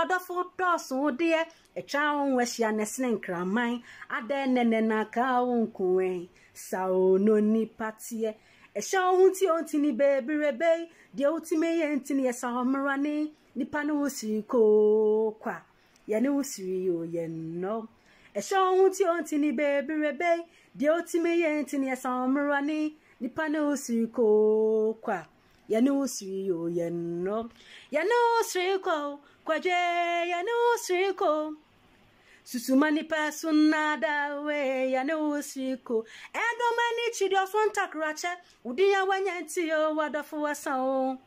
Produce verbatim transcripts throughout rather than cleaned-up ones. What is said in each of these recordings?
Wadafo toss, oh dear, a chow where she are nestling cramine, a den and then a cow coin. So no ni patie. A show unti ontini baby rebe, the ultimate antini a summerani, Nipanusi co qua. Yanusri, oh yen no. A show unti ontini baby rebe, the ultimate antini a summerani, Nipanusi co qua. Yanu sri o yano yano sri ko kwaje yanu sri ko susumani pasunada we yanu sri ko edomani chidioson takrache udiya wanyanti o wadafo wasan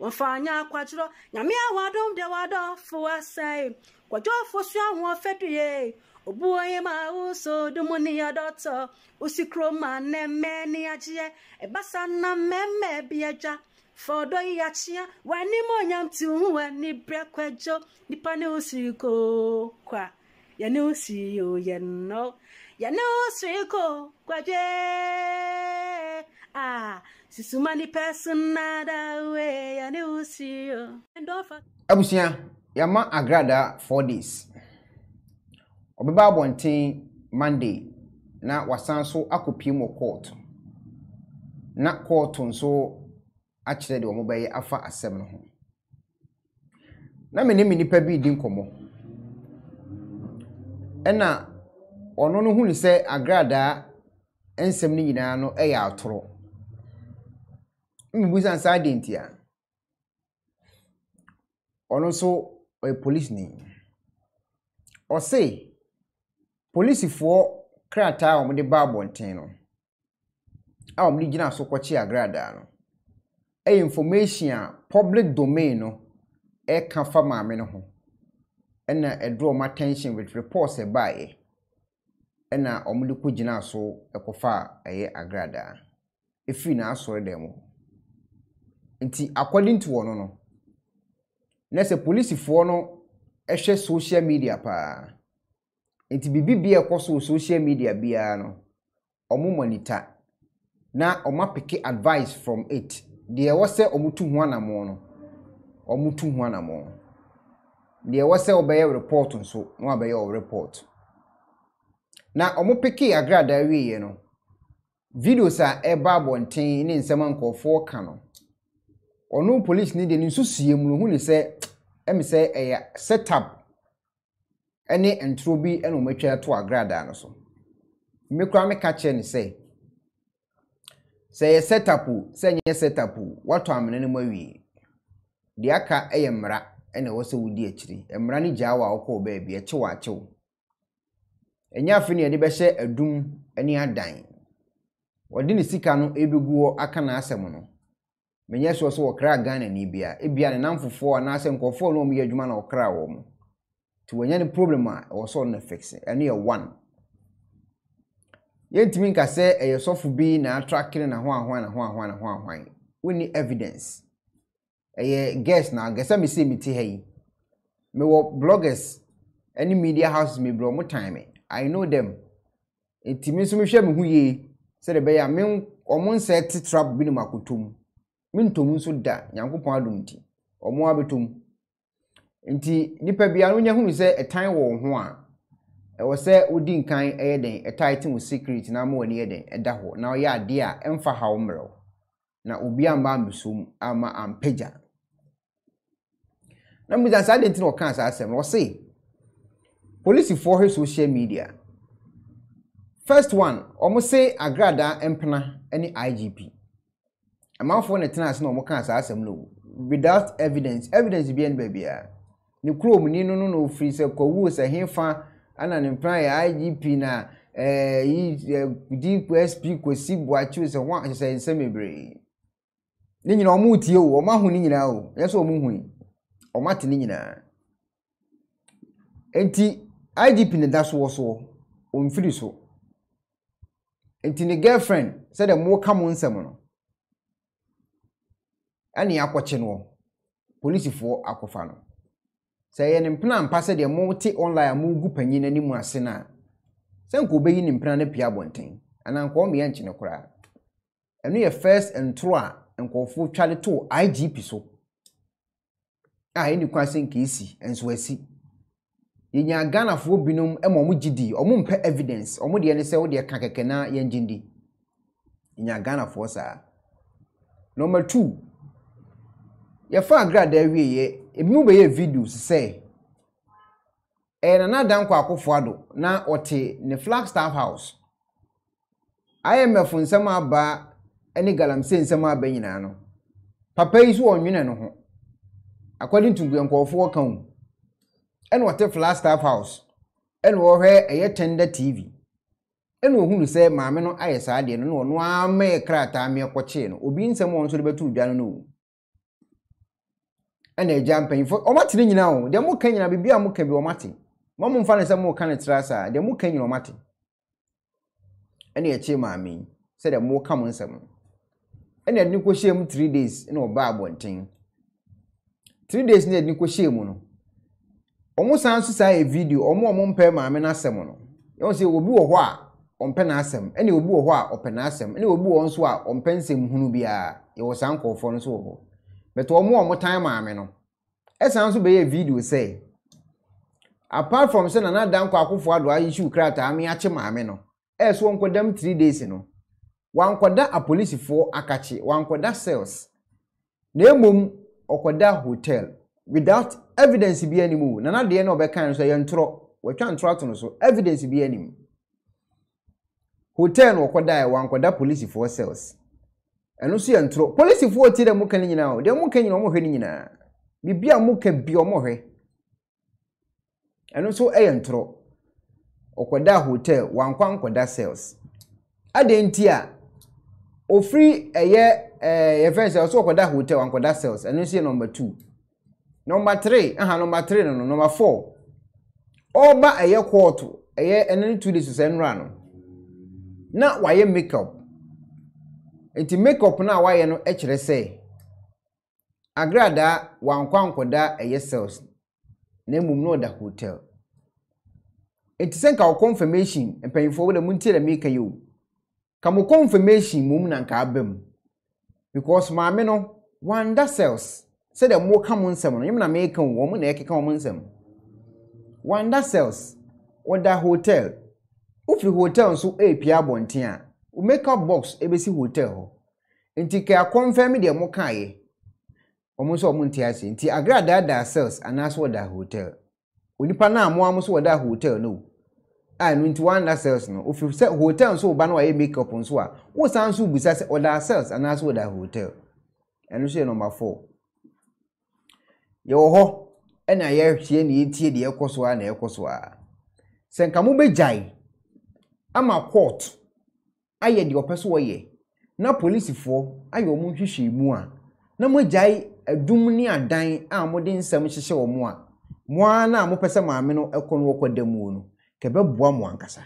o fanya kwajro nyame awadom de wadafo wasan kwajo fosua won fetuye obuoye ma uso dumuni ya doto usikroma ne meni ajie ebasa na meme biaja Fodo yachia, wani monyam tu wani brekwejo, ni pane usiko kwa. Yane usiyo yeno, yane usiko kwa je. Ah, sisumani personada we, yane usiyo. Abusia, yama Agradaa for this. Obeba bonti Monday, na wasanso akupimo court. Na court unso actually, the one by Afa a seven home. Now, my name is Pebby Dinkomo. And now, on no one say Agradaa and seventy no air outro. Miss and Sident here. On also a police name. Or say, police for Crata on the Barbantino. Our Ligina so quachi Agradaa. A information public domain no e ka fa maame no ho and na e draw my attention with reports e bae and na omude ko gina so e kofa aye Agradaa e fi na asore dem nti according to ono no na se police fo no e hwe social media pa nti bibi bia ko so social media bia no omo monitor na oma pick advice from it. There was a omutu huanamono, omutu huanamono. There was a obey report on so, no obey your report. Now, omopeki Agradaa we, you know. Videos are a barb and ten in someone called four canoe. Or no police need an insusium who say, em say a set up. Any and true be an ometra to Agradaa so. Make crime catch and say. Say set up, say yes, set up. What time in any way? The aka a emra, and I was a woody tree, and Rani Jawa or co baby, a choacho. And Yafini a debashe a doom, and ya dine. Or didn't see canoe, ebuguo, a cana semono. Menyas was so a crack gun and Ibia, Ibia and Nam for four and Asim call for no mere Juman or crowom. To any problem or so on the fix, and near one. Yet mean can say a yourself be na tracking and a one one and one one and one one. We need evidence. A guess now, guess I me see me tea hey. Me wo bloggers, any media house me blow more time. I know them. It means me share me who ye said a bear mean or one set trap binimakutum. Min to moon so da, yanko padumti, or more betum. Inti nipa biarunya who say a time war one. I was say, Udin kind aiding a titan with secret now more near them at that hole. Now, ya dear, and for how umbrel. Now, Ubia Mambusum, Ama and Pager. Now, Miss Adent no cancer, I said, or say, police for her social media. First one, almost say Agradaa Empana any I G P. A mouthful and a tenants no more cancer, I said, no, without evidence, evidence being baby. The crew, no, no, no, free, so, who's a him far. And an employer I G P na eh D S P kwesi boachu se wan se nsemebre ni nyina omuti o o mahu ni nyina o yeso omuhun o mate ni nyina enti I G P ne da so so o mfiri so enti ne girlfriend said the mo ka mo nsem no ani akwoche no police fo akofa no say an implant pass the multi online mu gupanyin any more sinner. Sank obey in implant pia wanting, and uncle me and chinocra. And we are first and trua and call full Charlie two I G P so. I any question case and so see. Yen ya Ghana for binum emomu gidi or mum pe evidence or mudi any sell dear kakekena yen jindi. In ya Ghana for sir. Number two. Your far grad there we ye a mube videos say. And another kwa kofuado na ote ne Flagstaff House. I am a phone sama ba any galam saying sama benano. Papa is one mina no ho. According to Bianco four count. And what a Flagstaff House. And war hair a tender T V. And who say, Mamma, no, I said, no, no, no, may a crat, I may a cochino, or being someone to the two, don't know. And a jumping for, oh, Martin, you know, the more can you be a more can be a Martin. Mamma finds some more kind of trassa, the more can you Martin. And a chim, I mean, said a more common summon. And a new question three days, no bad one thing. Three days near Nicoshimono. Almost answers I a video or more mum per mamma semono. You say, will be a wha on penasem, and you will be a wha or penasem, and you will be on swa on pensem hunubia. It was uncle for us all. But one more time, mamma. As answer be a video say. Apart from sending another damn quack of what I issue crat, I mean, at your mamma. As one could them three days, you know. One could that a police for a catchy, one could that sales. No mum. Okoda hotel without evidence be any more. Nana de no be kind so yentro. We try ntro to no so evidence be any more. Hotel okoda e wan koda police for sales. Eno so yentro. Police for ti dem kan nyina o. Dem kan nyina o mo hwe nyina. Bibia mo ka bi o mo hwe. Eno so e yentro. Okoda hotel wan kwan koda sales. Adentia o free eye eh your friends also call that hotel and call that sales and you see number two number three uh -huh, number three no, no number four oba aye court aye any two days so enra no na waye makeup enti makeup na waye no e kire say Agradaa wankwan koda aye sales na emum no da hotel enti senka confirmation empanfo we da muntie da make you come confirmation mum na nka abem. Because my men no wonder sells. Said a more common summon, even a making woman a common summon. Wonder sells or that hotel. If the hotel so a Pia Bontia, we make up box A B C hotel. And take care confirm the more kai. Almost all Muntias, and I grad that sells and that's what that hotel. When you panam almost what that hotel no. And into one that sells no. If you set hotel so banwa make up on swa, what sounds so besides other sells and that's what that hotel. And you say number four. Yo ho, and I hear she and eat the Ekoswa and Ekoswa. Senkamube jai. I'm a court. I hear your persuade. Now police for I your moon she mua. No more jai a dumni and dine and modern samisha or moa. Moana mopesa mamino ekon walk with the moon. Kebe bua mu ankasa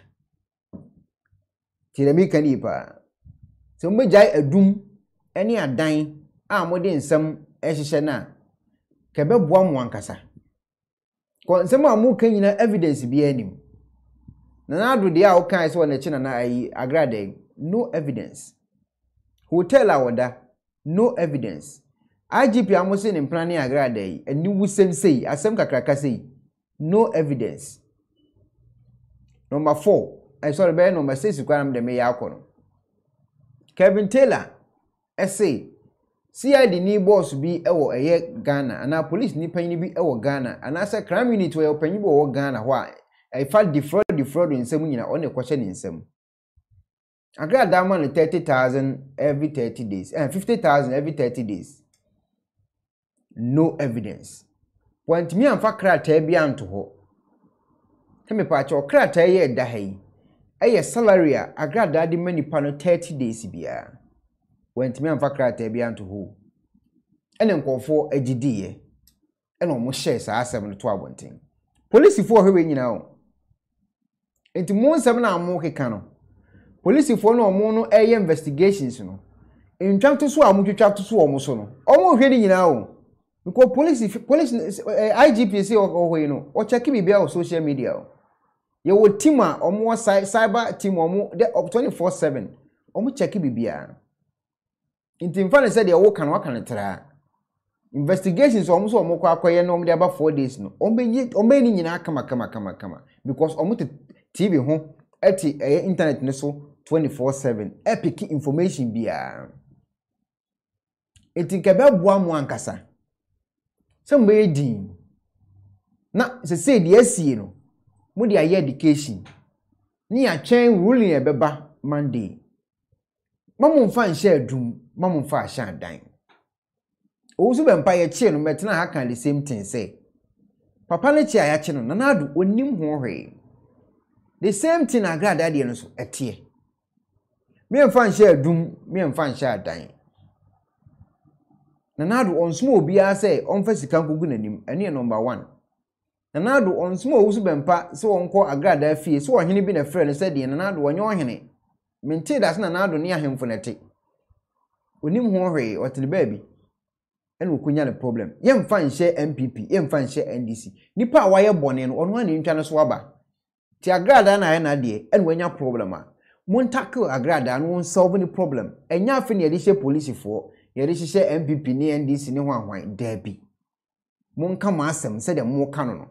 ti remi kan ipa so mo jai adum ani adan a mo de nsam ehihye na kebe bua mu ankasa ko nsam a mo kan nyina evidence bi anim Nana Addo de a o kan se wona china na ayi Agradaa no evidence hotel awoda no evidence I G P amose ne planning Agradaa ani wusem sei asem kakraka sei no evidence. Number four, I saw the bear number six, you can't make alcohol. Kevin Taylor, I say, C I D ni boss be our a Ghana, and our police ni penny be our Ghana, and as a crime unit where penny be Ghana, why? I felt defraud, defraud in some in on a question in some. I got that money thirty thousand every thirty days, and fifty thousand every thirty days. No evidence. Point me and Fakra Tebian to her. Hemi patch or crat a year dahi. A salary, I grad daddy many panel thirty days beer. Went me and Fakrat a beyond to who? And then call for a G D. And almost shares are seven to one thing. Police for her, you know. Into moon seven hour monkey canoe. Police for no mono a investigations, you know. In trying to swam, you try to swam, so almost reading, you know. Because police, police, I G P C or you know, or check me on social media. You will team or more cyber team or more up twenty-four seven. Or more check it be beer. In the infant said, they walk and walk and try. Investigations almost almost acquired normally about four days. No, only only in Akama, Kama, Kama, Kama, because almost T V home at the internet nestle twenty-four seven. Epic information be a it in Kabab one one cassa. Some way dean. Now, they say, yes, you know, Moody education. Near chain ruling a beba Monday. Mamma find share doom, Mamma far shan't dine. Also, vampire chain, met na can the same thing say. Papa Nature, I actually, Nana Addo, wouldn't him worry. The same thing I grad adinos a tear. Me and fan share doom, me and fan shan't dine. Nana Addo on small be I say, on first can go him, and near number one. Nana Addo on small also bempa, so on call Agradaa fee, so on him been a friend and said, and Nana Addo on your henny. Maintain that's Nana Addo near him for a tick. When him worry or to the baby. And we the problem. Yem fan share M P P, yem fan share N D C. Nipa wire bonin on one in China swabber. Tiagrada na na de, and when your problema. Montaku Agradaa and won't solve any problem. And ya fin yadisha police for yadisha M P P near N D C no one white derby. Mon come asem, said a more canon.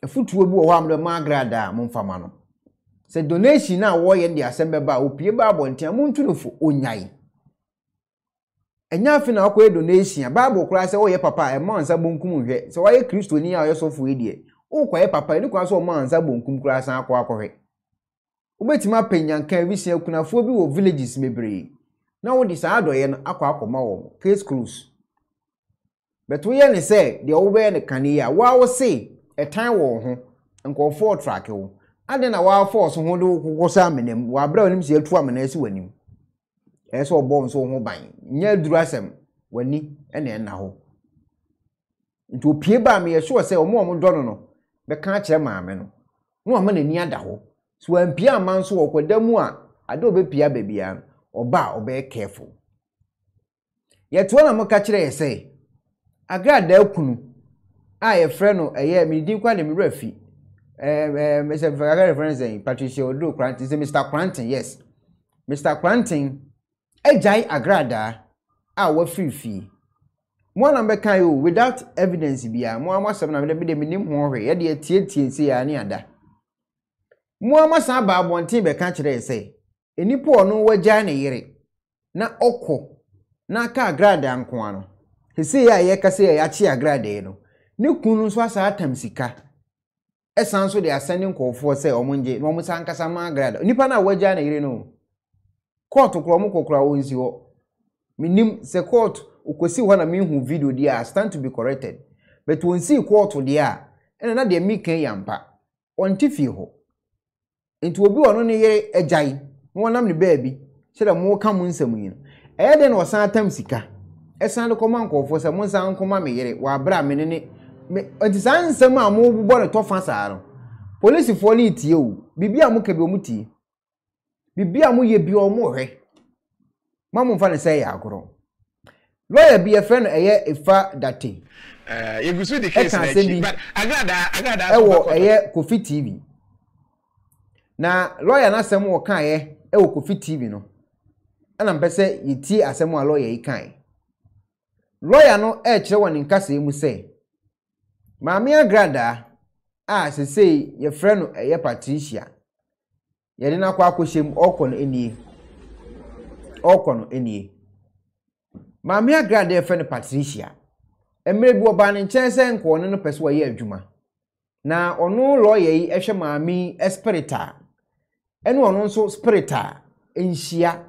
A foot will be harm the Agradaa, mon famano. Said donation now warrior the assembly bar, upie barbo and tiamun to the foot unyai. And now, if donation, a Bible cries, oh, your papa, a man's a bunkum, so I accuse to near yourself with you. Oh, quite papa, look as a man's a bunkum cries and quackery. Obey my pain, and can we see a cunaphobia or villages may breed? Now, this adoyan a quack or more, case close. But we only say the old man can hear what was say a time war and call four track. And then a while force on who was arming him while blowing himself to a menace when you. As all bones on mobile, near Drasem, when he and then now. Into appear by me, I sure say, or more, Donono, but can't share my men. No money near the hole. So when Pierre Manso or Quedemoa, I do be Pierre Babian, or bow or be careful. Yet one I'm a catcher, say, I grad del Cunu. I a friend or a year, me didn't quite a refi. Mister Ferrari, friends, and Patricia or do Cranton, Mister Cranton, yes. Mister Cranton. Ejai Agradaa awa free fee. Mo na be kan yo without evidence bia mo amasem na be de minim ho hwe ye de tietie se ya ne ada. Mo amasa ba abontin be kan kire se enipo no waja na yire na okọ na ka Agradaa nko ano. Hisi ya ye kase ya chi Agradaa no. Ne kunu so asa atam sika. Esan so de asane nkofo se omonje no mo san kasa ma Agradaa. Nipa na waja na yire no. Court ukromo kokra wonzi ho minim se court ukosi ho na minhu video dia stand to be corrected but wonzi court dia ena na de mi kan yampa ontifi ho nti obi wono ne yere ejai no nam ne baabi se da mo ka mo nsam yin eya de na osan atam sika esan de koma nkofo se mo nsan koma me yere wa bra me ne ne onti san nsam a mo bubo ne tofa saaro police fo ni tie o bibia mo ka bi omuti Bibia mu ye bi omo hwe. Mamu mfa ne say ya agoro. Lawyer Bia friend Eye Effah Dartey. Eh, you go see the case na chi, but Agradaa Agradaa ewo Eye Kofi T V. Na lawyer na asem wo kan ye ewo Kofi T V no. Ana mpese yiti asem a lawyer yi kan. Lawyer no e kire woni nkase mu say. Maami Agradaa a se say ye friend Eye Patricia. Yadi na kwa akoshim okon eni okon eni Maami Agradaa friend Patricia emre bi oba ne chense nko ne no peso ye adwuma na ono lawyer yi ehwe maami espirita ene ono nso spirita enhia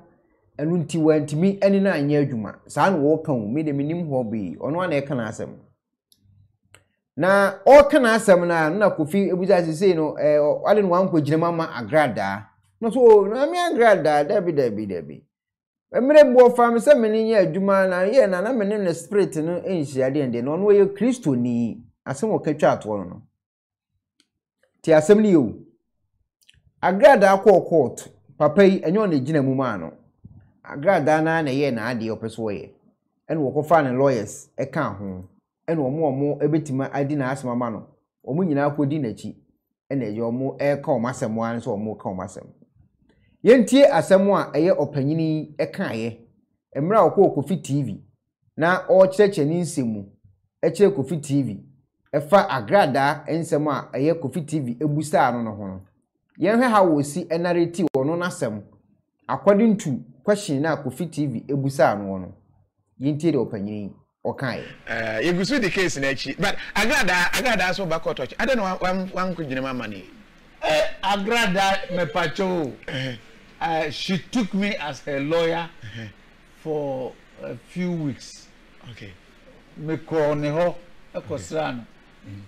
enu nti wantimi ene na anya adwuma saa no wo kan me de minim ho bi ono ana e kan asem na o kana asem na na Kofi ebuja sisi no eh wale no anko jinema ma Agradaa no so na me Agradaa dabi dabi dabi emre bo fam se meni ye adwuma na ye na na meni ne spirit no enhia de ende no no ye Kristo ni asem o katwa ato no ti asem ni o Agradaa ko court papai enyo ne jinemu ma no Agradaa na na ye na ade opeso ye en wo ko fa ne lawyers e kan ho and one more ebetima I didn't ask my man. Or when you now could dinner cheat, and then your more air call massam once or more call massam. Yen tear as someone a year opinion a kaye, and Mrao Kofi T V. na o cheche ni nsemu eche Kofi T V efa Agradaa ensemu a eye Kofi T V ebusa ano no ho yenhwe ha wo si enareti wono nasem according to question na Kofi T V ebusa ano wono yintire opanyini okay eh uh, egusu the case na chi but Agradaa Agradaa so back court I don't know wan wan kujine mama ni eh Agradaa me pacho uh, she took me as her lawyer for a few weeks. Okay.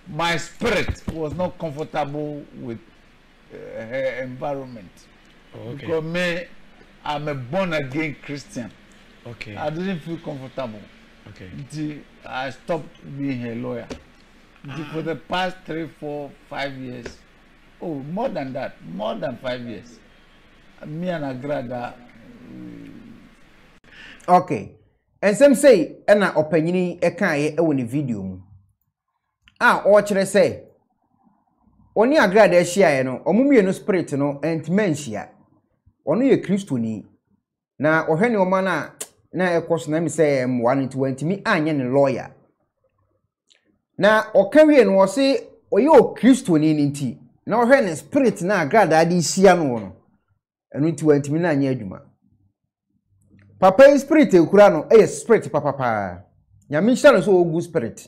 My spirit was not comfortable with uh, her environment. Oh, okay. Because me, I'm a born again Christian. Okay. I didn't feel comfortable. Okay. I stopped being her lawyer. Ah. For the past three, four, five years. Oh, more than that. More than five years. Me and Agradaa. Okay. And some say, and I opinion a kind of video. Ah, or should I say? Only a Agradaa, no, or mummy no spirit, no, and mensia. Only a Christian. Now, or any mana, now, of course, let me say, I'm one twenty me, and a lawyer. Now, or carry and was say, or you Christian in tea. Now, her spirit, now, Agradaa, this young and we twenty me, and Yajuma. Papa is spirit kurano eh spirit papa papa nyamisha no so good spirit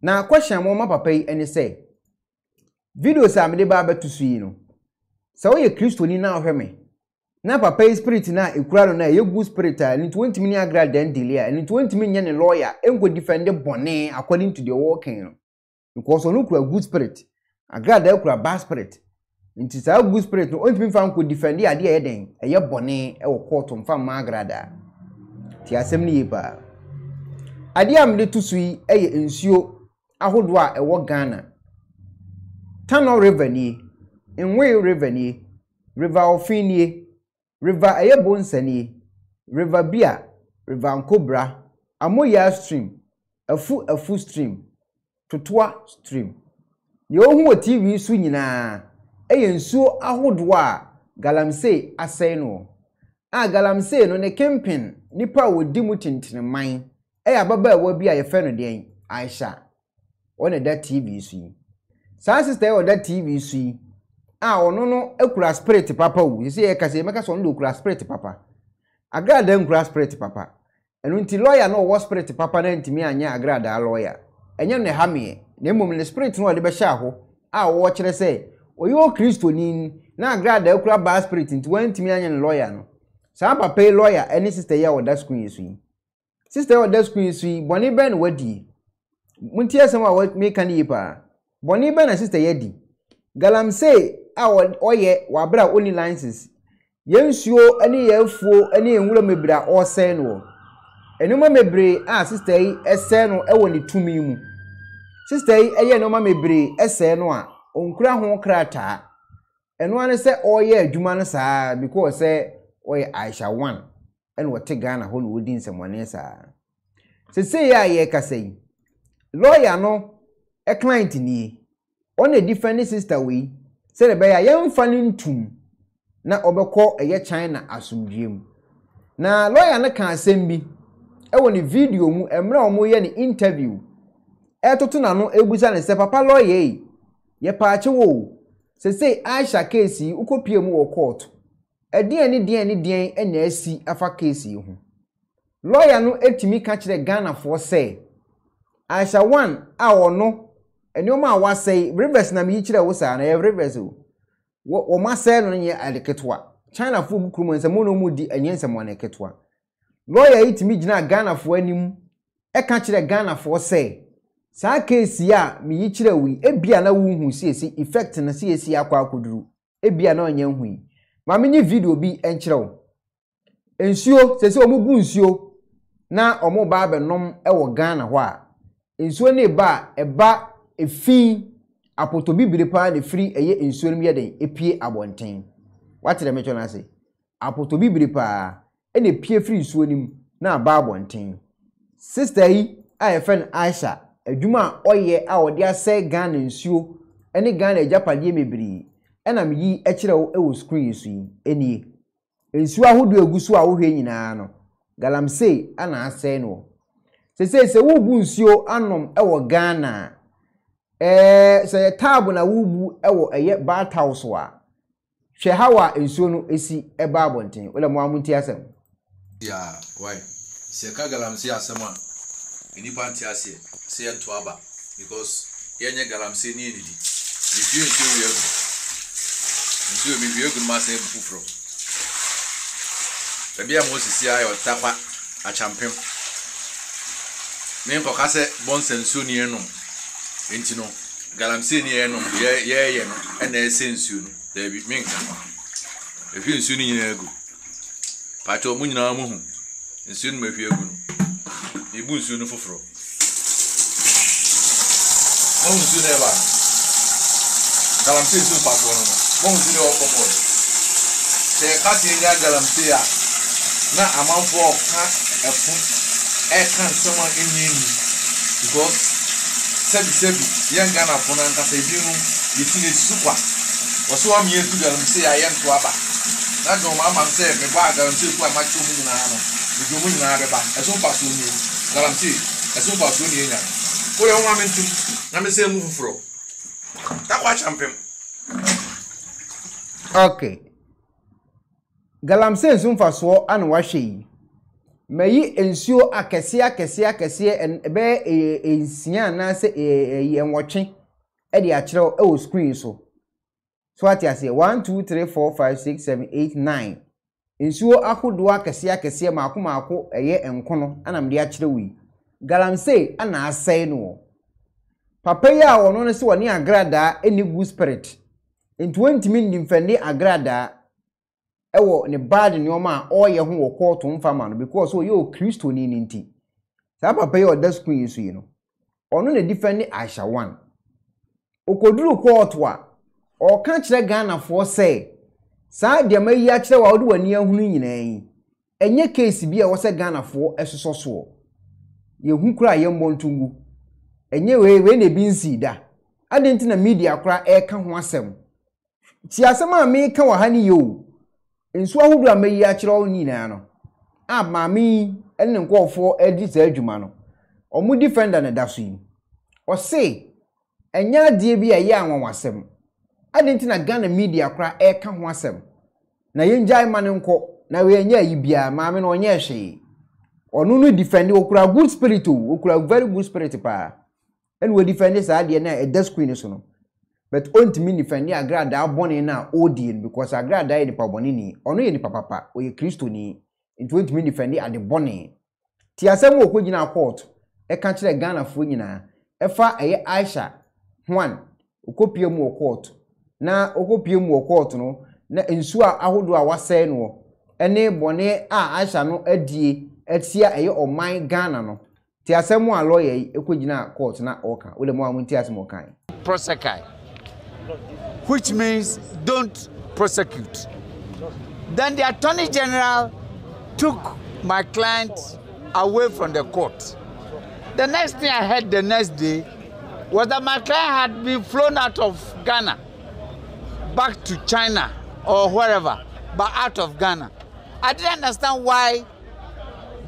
na question mo ma papa yi ene say video sa me de ba betusu yi no se wo ye Kristo ni na ohweme na papa is spirit na ekurano na ye good spirit ni twenty million Agradaa delia ni twenty million ne lawyer enko defend bone according to the working no because onu kura good spirit Agradaa kura bad spirit. Nti sa good spirit no ontimi fa nko defend ya de eden eye bone e wo court mfa ma Agradaa ti asem ni ba ade am de tusui eye ensuo ahodo a ewo Ghana Tano River ni Nwayo River ni River Ofini River Ayabonsa ni River Bia River Nkobra Amoya Stream Afu Afu Stream Tutua Stream ye ohun T V su nyina eyen so ahodoa galamsey asay no a galamsey no ne camping nipa wodi mutintine man e ababa e wa bia ye fe no den Aisha one da T V su san sister e da T V su a ono no ekura spirit papa wu se e kase meka so no ekura spirit papa Agradaa ekura spirit papa enu nti lawyer no wo spirit papa na ntimi anya Agradaa lawyer enye ne hame ne mum ne spirit no de be sha ho a wo kire se oyo Kristo ni na Agradaa kura ba spirit nti wantimi anya lawyer no sa papa lawyer any sister ya oda school yesu yi sister oda school yesu yi boni ben wadi munti asem a make ni pa boni ben na sister ya di galamsey a oye wa bra only licenses yensuo ani yefuo ani enwura mebra o sen no enuma mebre a sister yi esen no e woni tumi mu sister yi eye enuma mebre esen no a onkura ho krata eno ane se oye adwuma no saa because se oye Aisha one eno wote Ghana ho no wodi nsemone saa sese ya ye kasei lawyer no e client ni on a different sister we se de beya yemfa ni ntum na obekọ eye China asumdiem na lawyer no kan asem bi e woni video mu emra omo ye ni interview e toto na no ebusa ne se papa lawyer ye paache wo se se Aisha case ukopie mu wo court edien ni dien ni dien ena asi afa case ho lawyer no etimi ka kire Ghana for say Aisha one awo no enioma wa say reverse na mi kire wo sa na reverse wo o ma say no ye adeketwa China fo bukrumo nse mo no mu di enyense mo na ketwa lawyer etimi gina Ghana for anim e ka kire Ghana for say sa case ya mi yichire wi ebia na wuhu siesi effect na siesi akwa akoduru ebia na onye hui ma menyi video bi enchire wo ensuo sesi omugu nsuo na omo ba benom ewo Ghana ho a ensuo ne ba eba efi apoto bibire pa ne free eye ensuo ne yeden epie abonten watire mecho na se apoto bibire pa ene pie free ensuo nim na ba abonten sister yi a friend Aisha adwuma oye a odi asɛ Ghana nsuo ene Ghana agyapadeɛ mebiri ena meyi ekyerɛ wo ewo screen so yi eni nsuo ahodo eguso a wo hwe nyinaa no galamsey ana asɛ no Se se se wubu nsuo anom ewo Ghana. Eh se tabu na wubu ewo eye bathhouse wa. Hwe hawa nsuo no esi eba abonten. Wala mo amunti asem. Yeah, why? Se kagalamsi asem a enipa nti ase se ento aba because yenye galamsi ni nidi. If you nsuo we egu. Nsuo mi we egu ma se mfufro. Bebia mo sisi ayo tapa a champion. Men kokase bon sensu ni enum entino galamse ni enum ye ye ye no ena esensu no da bi men kama efi nsu ni egu pato mu nyina mu hu nsu ni mafi egu no ebu nsu no foforo bon nsu ne ba galamse nsu pato no bon nsu ne opopor se kati ya galamse ya na amanfo ka efu I can't someone in me because Sebi Sebi, young Ghana for Nantasabino, you think it's super. Or so I'm here to them say I am to Abba. That's what Mamma said, the bag and two for my two million. If you win another bag, as soon as you need, guarantee, as soon as you need. What I want to let me say, move through. That watch champion. Okay. Galamse soon for so and washi. May ensure a cassia, cassia, cassia, and bear a sian answer a watching at the actual old screen. So, so what I say one, two, three, four, five, six, seven, eight, nine. Ensure I could do a cassia, cassia, Marco, a year and Cono, and I'm the actual we. Galam say, and I say no. Papaya or no, so near Agradaa, any good spirit. In twenty minutes, Fendi Agradaa. Ewo ne bad in your man or your home or court on farmer because so you Christo ni ninti. Sapa pay your desk queen, you know. Or no, the defendant Aisha one. O could do court or catch the Ghana for say. Sad, there may yet show out when you're winning. And your case be a was a Ghana for as so so. You who cry young Montungu. And you way when they been see that. I didn't in the media cry air can one seven. She has a man make our honey you. In Swahudra may yachiro Ninano. Ah, mammy, and then call for Edith Edumano. Or more defend than a dashing. Or say, and ya dear be a young one was seven. I didn't a gun and media cry air come one seven. Now you enjoy man and call, now we are near you be a mammy or near she. Or no defend you could have good spirit too, who could have very good spirit power. And we defend this idea now a desk queen is on. But only me defend the Agradaa born in a Odin because Agradaa is the Pabonini, or no, the Papa, or a Christoni. It won't me defend at the Bonnie. Tiasamo could in our court, a country like Ghana for Nina, a far a Aisha, one, Ocopium or court. Now, Ocopium or court, no, and so I would do our say no, and a bonnet, ah, I shall no, a dee, et sia a or my Ghana no. Tiasamo a lawyer, a could in our court, not Oka, with a more wintiasmo kind. Prosecutor. Which means don't prosecute. Then the Attorney General took my client away from the court. The next thing I heard the next day was that my client had been flown out of Ghana, back to China or wherever, but out of Ghana. I didn't understand why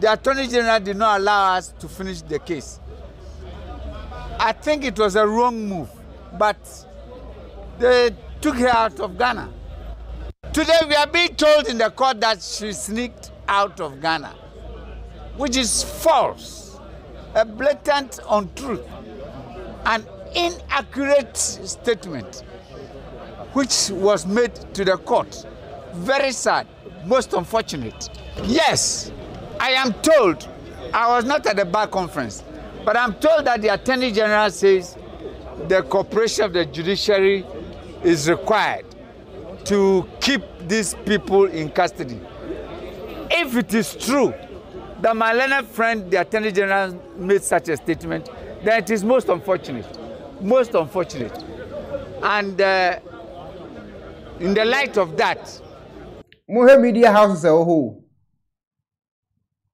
the Attorney General did not allow us to finish the case. I think it was a wrong move, but they took her out of Ghana. Today we are being told in the court that she sneaked out of Ghana, which is false, a blatant untruth, an inaccurate statement, which was made to the court. Very sad, most unfortunate. Yes, I am told, I was not at the bar conference, but I'm told that the Attorney General says the cooperation of the judiciary is required to keep these people in custody. If it is true that my learned friend, the Attorney General, made such a statement, then it is most unfortunate, most unfortunate. And uh, in the light of that, Mohe media houses are whole.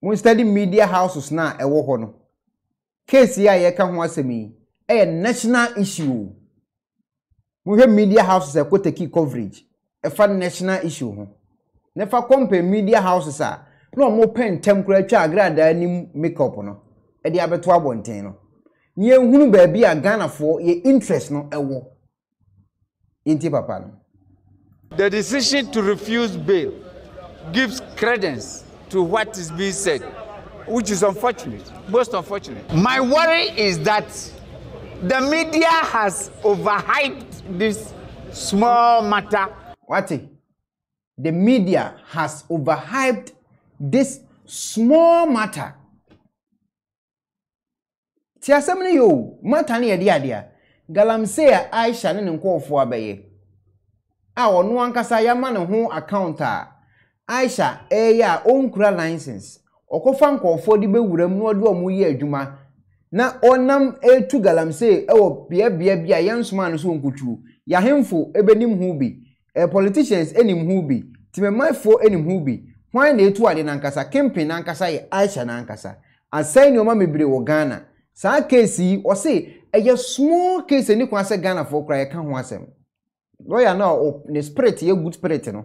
Mo study media houses now a wohono. Case here I can once me a national issue. We have media houses that quote key coverage. A fun national issue. Never compare media houses. No more pen temporary Agradaa any makeup. edi abeto abonten no na ye hunu ba bia Ghanafo ye interest no ewo inti papa no. The decision to refuse bail gives credence to what is being said, which is unfortunate, most unfortunate. My worry is that the media has overhyped this small matter. What? The media has overhyped this small matter. Ti asemni yo, matter ni yadi adia. Galamsea Aisha ni nko ofwa baye. Awo no ankasa yamane ho accounta. Aisha eya onkura license. Okofa nko ofo di bewuram no do omu ye adwuma. Na onam etu galamsey ewo bia bia bia yansoma no so onkutu. Yahemfo ebenim hu bi. E politicians enim hu bi. Timemafo enim hu bi. Hwan na etu ade nankasa campaign nankasa ye Aisha nankasa. Asan ni o ma mebre wo Ghana. Sa case o se eye small case ni kwase Ghana for cry ka ho asem. Lawyer na o ne spirit ye good spirit no.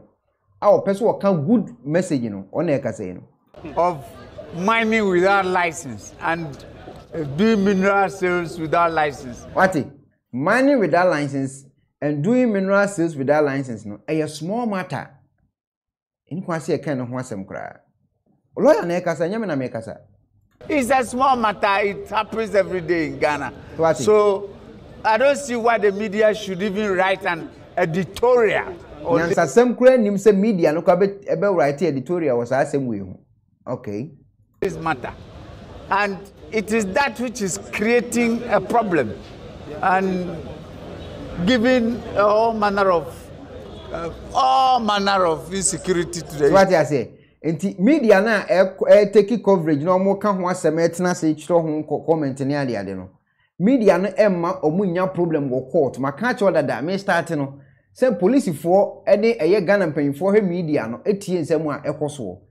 Our person can good message no on e ka say no. Of mining without license and doing mineral sales without license. What? Mining without license and doing mineral sales without license no. A small matter. In kwase kind of wasem kra. Lawyer na ekasa nyame na mekasa. It's a small matter. It happens every day in Ghana. What? So I don't see why the media should even write an editorial. Nyansa sem kra nim se media no kwa be write editorial was asem we hu. Okay. This matter. And it is that which is creating a problem and giving all manner of uh, all manner of insecurity to the. What I say? Enti media na e take coverage no mo ka ho asem etna se chiro ho comment ne ade ade no. Media no emma omunya problem go court. Ma catch order da me start no. Say police for ene eye Ghana panyinfo he media no etie nsem a ekoso.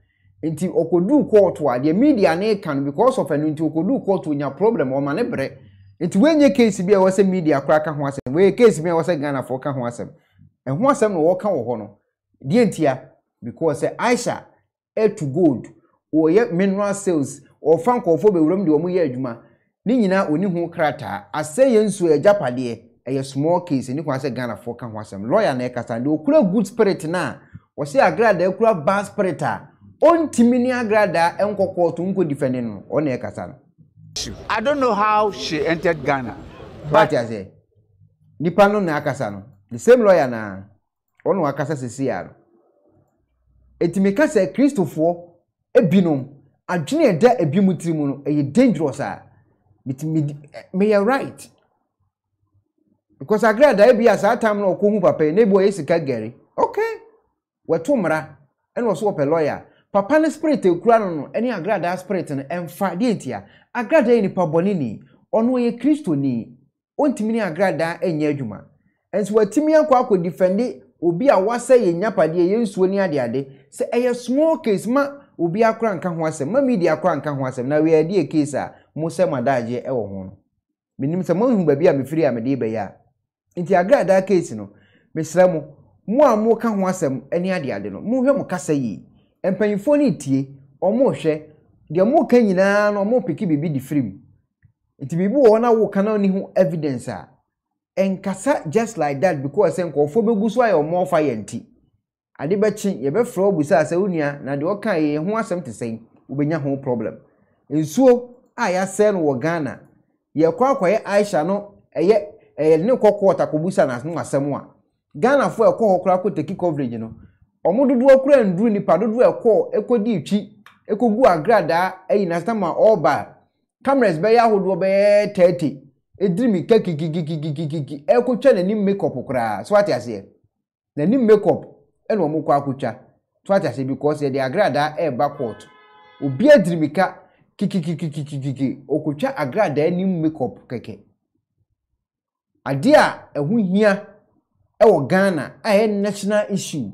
Inti okodu court wa the media na can because of anu inti okodu court unya problem o mane bre inti wenye case bi e wo se media kra ka ho asem we case bi e wo se Ghana for ka ho asem e ho asem no wo ka wo ho no die ntia because Aisha e to gold o ye mineral sales o fa nkofo be wuram de o mu ye adwuma ni nyina oni ho krata aseye nsu e japade e small case ni kwa se Ghana for ka ho asem lawyer na e kasa de okura good spirit na wo se Agradaa okura bad spirit a On Timini Agradaa enko court unko defending on e kasa. I don't know how she entered Ghana. But I say nipa no na akasa no. The same lawyer na on wakasa sisi aro. Etimeka say Christopher Ebino adwene e da ebimutri mu no e dangerous ah. But me you right. Because Agradaa e bia sa time no ko hu papa e nebo e sika gere. Okay. Wetu mra and also a lawyer. Papa spirit e kura no any Agradaa spirit no emfa de etia Agradaa ni pabonini ono ye Kristo ni ontimi ni Agradaa enye adwuma enso watimi akwa akwa defendi obi a wase ye nyapade ye nsuo ni ade ade se eye small case ma obi akwa nka ho asem ma media akwa nka ho asem na we ade case a mo se madaje e wo ho no menim se mo hu ba bia me firi a me de be ya nti Agradaa case no mesra mo mo a mo ka ho asem ani ade ade no mo hwe mo kasa yi empanyinfo ni tie omo hwe de mo ka nyina na omo peki bibi di free it bibi wo na wo kana ni hu evidence a enkasa just like that because enko fo beguso ayo mo fa yanti ade bechi ye be fro busa ase unia na de wo kan ye ho asem te sen obenya ho problem ensuo aya sen wo Ghana ye kwa kwaye Aisha no eye eye ne kokota kobusa na no asem a Ghana fo ekọ hokra ko take coverage no omududu okura nduru ni padudu ekọ ekodi ichi ekogu Agradaa eyi na sama oba cameras be ya hodo be thirty edrimi keki gigigigigigi ekotwa na ni makeup okura so what ase na ni makeup eno omukwa akotwa so what ase because the Agradaa e ba court obi edrimi ka kikikikikiki okotwa Agradaa ni makeup keke ade a ehuhia ewo Ghana a national issue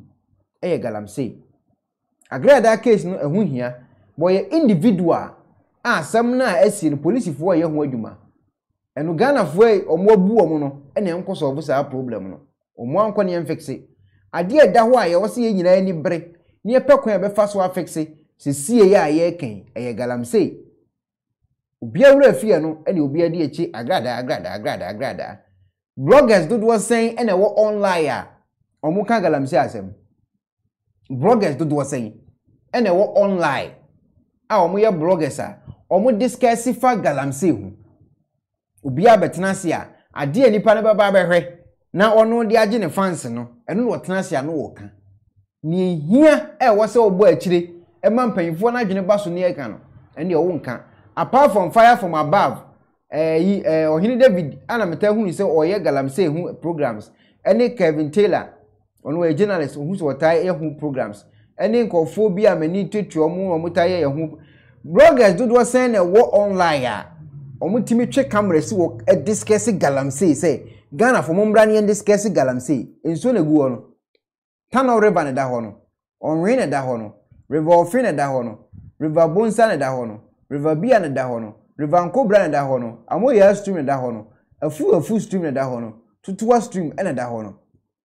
eh galamsey Agradaa case no ehun hia boy individual asem na asi ni police fo ye ho adwuma eno Ghana fo e omo abu omo no ene enko solve sa problem no omo anko ne fixe ade eda ho a ye wo se ye nyina ni bre ne pekon e be fa so afixe se sie ye a ye kan eh galamsey Ubia ure fia no, eni ubia di echi agrada, agrada, agrada, agrada. Bloggers do was saying, ene wo online. Omu kagala mse asem. Bloggers do was saying, ene wo online. A omu ya bloggers a, omu discussi fa galamsi hu. Ubia betenasia, adie nipa ne baba behwe. Na ono di agye ne fans no, eno no tenasia no wo ka. Ni hia e wo se obo akire, e ma mpanyimfo na adwene baso ne eka no. Ene wo nka. Apart from fire from above, eh, eh, Ohini David, ana metahu ni se oye galamse hu programs. Any Kevin Taylor, ono a journalist who's watai hu programs. Any Nkophobia meni tutu omu omutaye ye hu. Bloggers do do send a war online. Omutimi check camera si wo e discuss galamse say Ghana for Mombrani and discuss galamse. Enso ne gu ono. Tano River ne da hono. Onwe ne da hono. River Ofini ne da hono. River Ayabonsa ne da hono. River Bia na da hono, River Nkobra na da hono, Amoya Stream na da hono, Afu Afu Stream na da hono, Tutua Stream na da hono.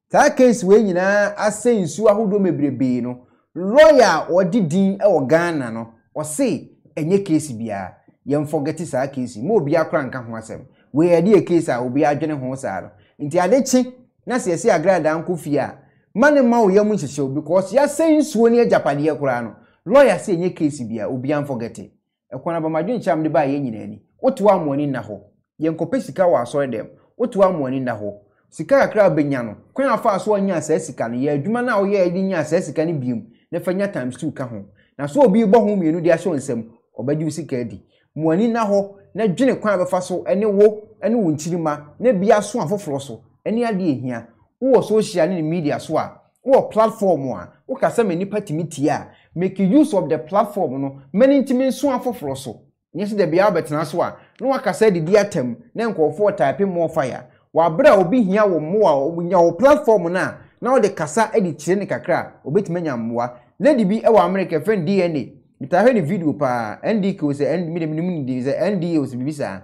Ta case we nyina ase nsu ahodo mebrebe no, lawyer odi din e wo Ghana no, o se enye case bia, ye forget sa case, mo bia kra nka ho asem. We ade e case a obi adwene ho sa no. Nti ade chi na se se Agradaa nkofi a, mane ma wo ye mu hyehyeo because ya se nsuo ne ajapade akura no. Lawyer se enye case bia, obi an forget. Ekwana ba madwin cham de ba ye nyinani wotu amoni na ho ye nkope sika wa asori dem wotu amoni na ho sika akra benya no kwen afa aso anya asa sika no ye adwuma na wo ye edi nya asa sika ne biem na fanya times two ka ho na so obi bo ho mienu de aso nsem obadwu sika edi muani na ho na dwene kwan ba fa so ene wo ene wo ntirima na bia so afoforo so ene ade ehia wo social media so a wo platform a wo kasa manipa timiti a make use of the platform no many timin so afoforo so nyese de bia betena so a no akasa de dia tem na nkofo type more fire wa bra obi hia wo mo a obunya wo platform na na wo de kasa edi chire ne kakra obetimanya mmoa lady bi e wo America friend D N A mitahe ni video pa ndk wo se nd minimum de ze nd wo se bibisa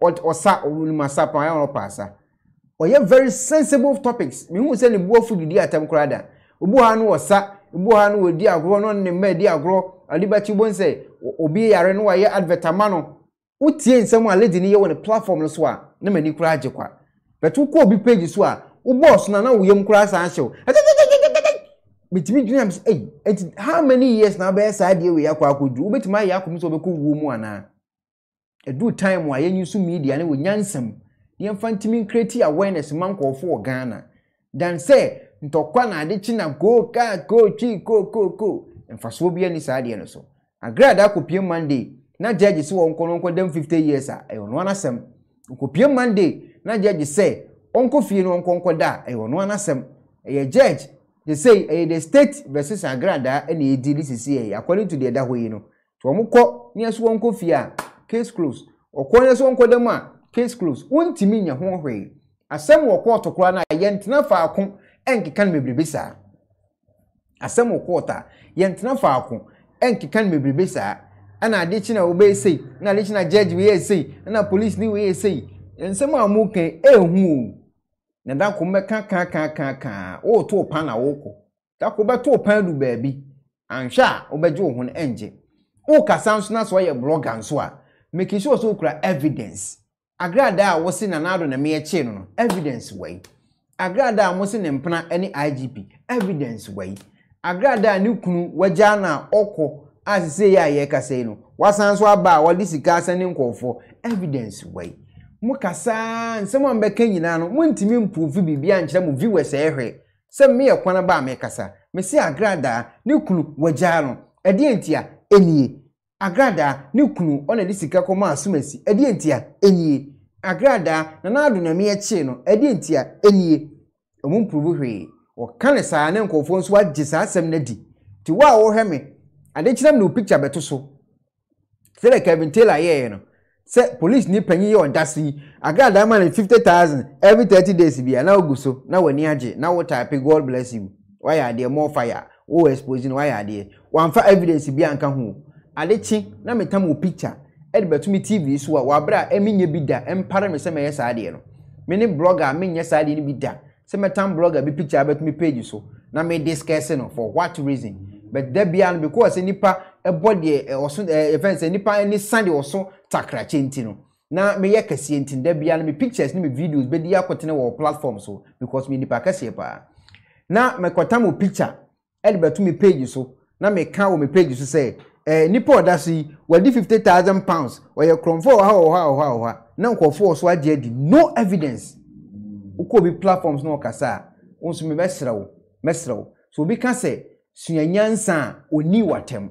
o sa o masa pa ya no pasa oye very sensible topics me hu se ne buo fu dia tem krada obu ha no wo sa Buhan will dear grow on the med dear grow, a liberty won't say, Obi Areno, I advertamano. Utin someone lady near on a platform as well, no many crajaqua. But who could be paid as well? O boss, no, no, young crass answer. Between dreams, eh? How many years now best idea we are could do, but my yakum so cool woman. A due time why you so media and we yansome. The infantine creative awareness monk or four Ghana. Then say, Ntokwana ade china go ka go chi go go go mfaso bia ni saade no so Agradaa kopie Monday na judge se wonko nko dem fifty years a e wono anasem kopie Monday na judge se onko fie no onko nko da e wono anasem e judge they say e the state versus Agradaa and e deal sisi e according to the other way no to omko ni aso onko fie a case close okon so onko dem a case close wontimi nya ho hwe asem wo court kora na ye ntena fa akon enki kan mebrebesa asemo kwota yentena faako enki kan mebrebesa ana ade chi na obe sei na ade chi na judge we sei na police ni we sei ensemo amuke ehu na da ko meka kan kan kan kan o to pan na woko da ko be to pan du baabi anhwa obeje wo hon enje o kasanso na so ye blog anso a make sure so kura evidence Agradaa wo se na na do na me eche no evidence we Agradaa mosi ne mpana any I G P evidence way Agradaa ni kunu wajana oko asise ya yeka sei no wasanso aba wadi sika asane nkofo evidence way mukasa nsemo ambeke nyina no muntimi mpuvu bibia nkyere mu viewers ehwe se me yakwana ba me kasa me se Agradaa ni kunu wajano edi entia eniye Agradaa ni kunu ona di sika koma asumasi edi entia eniye Agradaa Nana Addo na me eche no edi ntia eniye omun probu hwe o kane saa ne nkofo nso agye saa asem na di ti wa wo heme ade kyerem no picture beto so sele Kevin Taylor ye no se police ni panyi ye odasi Agradaa man fifty thousand every thirty days bia na oguso na wani agye na wo type God bless you why are there more fire wo exposing why are there wanfa evidence bia nka ho ade kyi na metam o picture Edbetumi T V so wa bra eminye bida empare me se me yesa ade no me ni blogger me nyesa ade ni bida se metam blogger bi picture betumi page so na me discuss no for what reason but there be an because any pa a body or soon events any pa any Sunday or so takra chintino. Now me yake see anything there be an me pictures ni me videos but the continue or platform so because me nipa kase pa. Now me kwatamu picture Elbert to me page so now me can me page so say eh nipa that see well the fifty thousand pounds or your cron for how how how how now for so I did no evidence. Uko be platforms no kasa once me mesraw mesraw so we can say Sunyansa oni watem.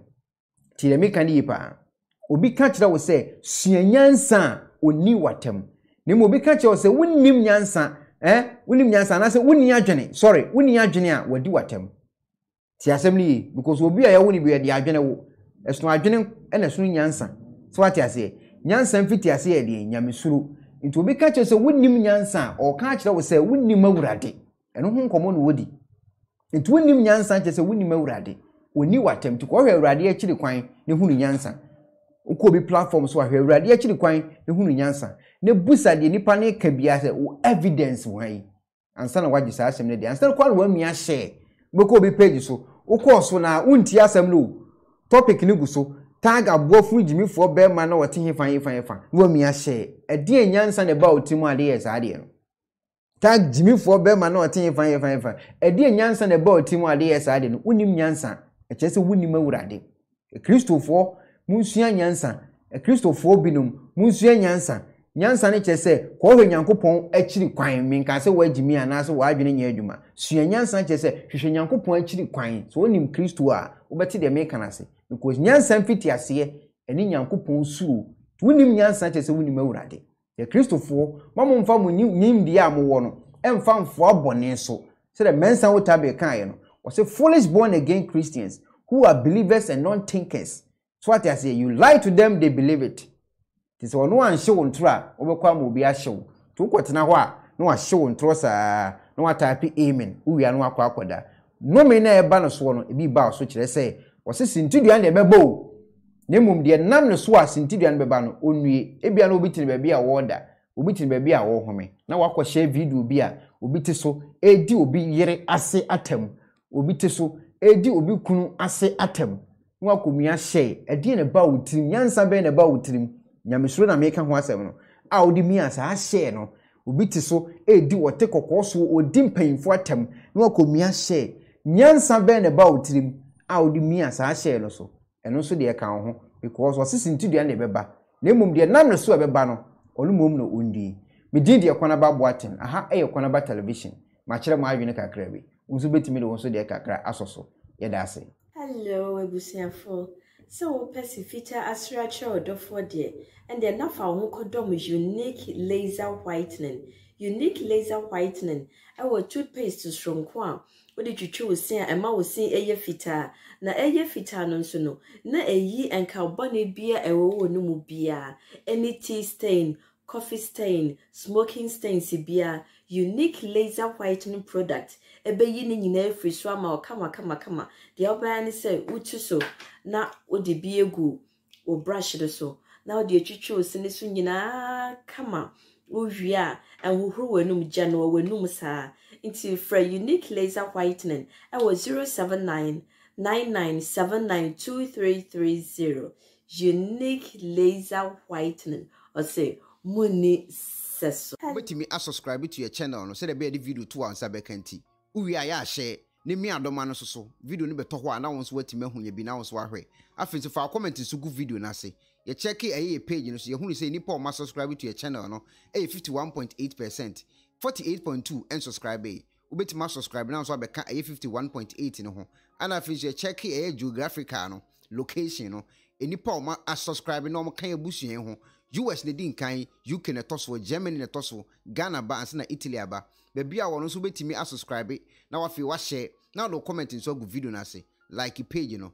Tiremi kandi yipa. Obi kanchira wo se sunyansa oni watem. Nemu obi kanchira wo se wonnim nyansa, eh? Wonnim nyansa na se wonni adwene. Sorry, wonni adwene a wadi watem. Ti assembly because obi a ya woni bi ya di adwene wo. Esun adwene na sun nyansa. So what ya say? Nyansa mfiti ase ya di nyamesuru. Nti obi kanchira se wonnim nyansa o kanchira wo se wonnim awurade. Eno ho nkomo no wodi. It won't even answer just a winning already. We knew attempt to call her radiated quine, the Huni Yansa. Ukobi platforms were her radiated quine, the Huni Yansa. No busa de Nipane can be as evidence why. And son of what you say, the answer quite well me as share. Bokobi paid you so. Of course, when I won't hear some low topic nuguso, tag a both with me for bear man or tin if I if I will me as share. A dear Yansan about two more days, idea. Tag Jimmy for Berman or ten if I ever. A dear Yansan about Tim Adias Aden, Unim Yansan, a chest of Winimuradi. A Christopher, Monsieur Yansan, a Christopher Ebino, Monsieur Yansan, Yansan Chesse, calling Yankopon, a chili quine, Mincasa, where Jimmy and Asa Wagon in Yajuma. Suan Yansan Chesse, she shall Yankopon chili quine, so only Christua, Obati the Mekanase, because Yansan Fitiasia, and in Yankopon Sue, Winim Yansan Chesse Winimuradi. The Christopher, Mamma Famu Nim Diamono, and found for Boneso, said a Mensa Tabekano, was a foolish born again Christians who are believers and non thinkers. So, what I say, you lie to them, they believe it. This one, no one show on tra, overcome will be a show. Two quarter now, no one show on trossa, no one type amen, who we are no quaquada. No man a banner swallow, a bee bow, such as say, was this into the under bow. Nemum dear Nam Swas in Tidian Babano, only Ebia no beating baby a water, obitin baby a war home. Now what was shaved do beer, obitiso, a d will be yere asse atem, obitiso, a d will be kunu asse atem. What could me a shay, a dean about him, Yansa Ben about him, Yamisuna make him one seven. I'll de me as I shay no, obitiso, a d will take a course or dim pain for atem, nor could me a shay, Yansa Ben about him, I'll de me as I shay also. And also the account because was sitting to the end of the bar. Nemum dear Nam so a banner, or mum no undi. Me did your conaba boatin, aha, a conaba television. My chair, my vinica crabby. Unzubit me also the cacra as also. Yadassi. Hello, Ebusian Fall. So, Pacifica as Rachel do for dear, and then now for Wonkodom is unique laser whitening. Unique laser whitening. Our toothpaste to strong quam. What did you choose? Say, and ma was seeing a year fitter. Now, a year fitter, no sooner. Now, a ye and carbonate beer, a woe no more beer. Any tea stain, coffee stain, smoking stain, see beer. Unique laser whitening product. A beginning in every swammer or kama kama kama. The other man said, would you so? Now, would the beer go or brush it or so? Now, dear chicho, send a swing in a kama. Oh, yeah, and who were no general were no sir. Into for unique laser whitening, I was zero seven nine nine nine seven nine two three three zero. Unique laser whitening, or say, money says so. Wait till me, I subscribe to your channel, and say the baby video two hours. I can't. We are share. Name a domano so. Video number two hours. Now, once wait till me when you be now. So, I think if I comment is a good video, and I say. You check it a page, you know, so you only say any poor must subscribe to your channel, no? A fifty-one point eight percent, forty-eight point two, and subscribe a. Ubit must subscribe now, so I become a fifty-one point eight, you know. And I finish your check a geographic, no? Location, no? Any poor must subscribe, no? Can you boost you, know? U S Nedin Kai, U K na toso, Germany na toso, Ghana ba, and Sina Italy ba. Baby, I want to submit to me, I subscribe it. Now I feel what share. Now, no comment in so good video, na say. Like a page, you know.